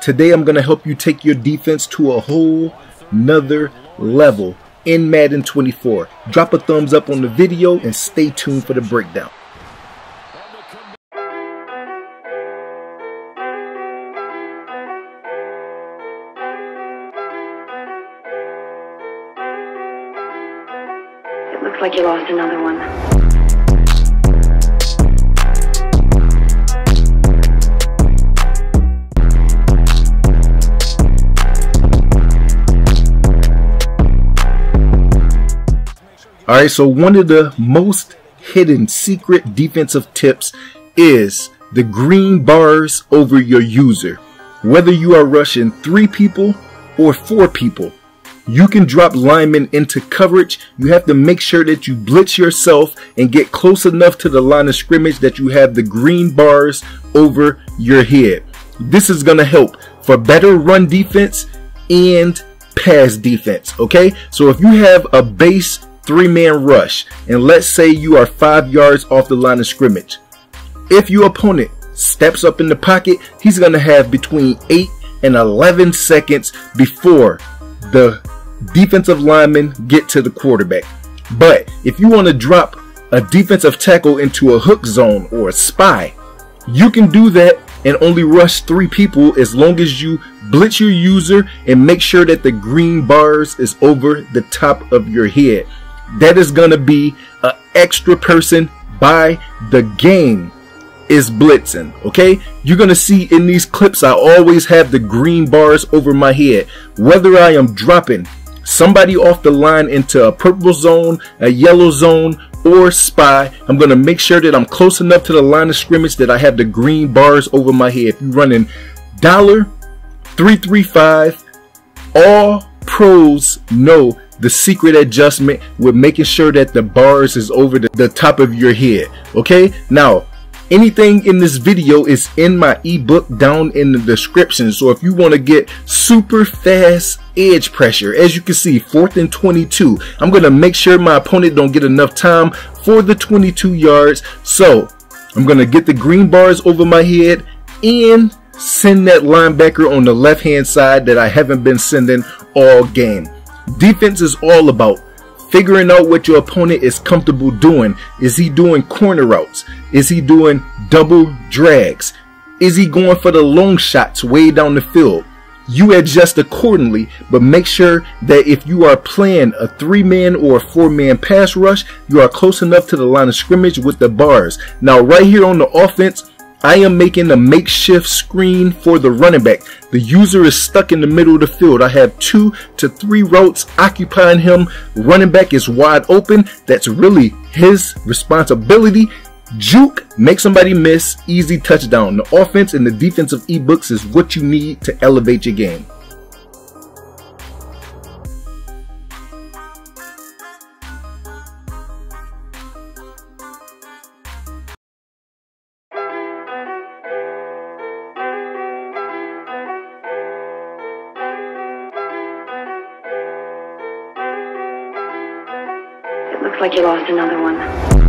Today I'm going to help you take your defense to a whole nother level in Madden 24. Drop a thumbs up on the video and stay tuned for the breakdown. It looks like you lost another one. All right, so one of the most hidden secret defensive tips is the green bars over your user. Whether you are rushing 3 people or 4 people, you can drop linemen into coverage. You have to make sure that you blitz yourself and get close enough to the line of scrimmage that you have the green bars over your head. This is going to help for better run defense and pass defense, okay? So if you have a base 3-man rush, and let's say you are 5 yards off the line of scrimmage. If your opponent steps up in the pocket, he's going to have between 8 and 11 seconds before the defensive linemen get to the quarterback. But if you want to drop a defensive tackle into a hook zone or a spy, you can do that and only rush 3 people as long as you blitz your user and make sure that the green bars is over the top of your head. That is going to be an extra person by the game is blitzing, okay? You're going to see in these clips I always have the green bars over my head. Whether I am dropping somebody off the line into a purple zone, a yellow zone, or spy, I'm going to make sure that I'm close enough to the line of scrimmage that I have the green bars over my head. If you're running $335, all pros know the secret adjustment with making sure that the bars is over the top of your head, okay? Now, anything in this video is in my ebook down in the description. So if you want to get super fast edge pressure, as you can see, 4th and 22, I'm going to make sure my opponent don't get enough time for the 22 yards. So I'm going to get the green bars over my head and send that linebacker on the left-hand side that I haven't been sending all game. Defense is all about figuring out what your opponent is comfortable doing. Is he doing corner routes? Is he doing double drags? Is he going for the long shots way down the field? You adjust accordingly, but make sure that if you are playing a 3-man or a 4-man pass rush, you are close enough to the line of scrimmage with the bars. Now, right here on the offense, I am making a makeshift screen for the running back. The user is stuck in the middle of the field. I have 2 to 3 routes occupying him. Running back is wide open. That's really his responsibility. Juke, make somebody miss, easy touchdown. The offense and the defensive ebooks is what you need to elevate your game. Looks like you lost another one.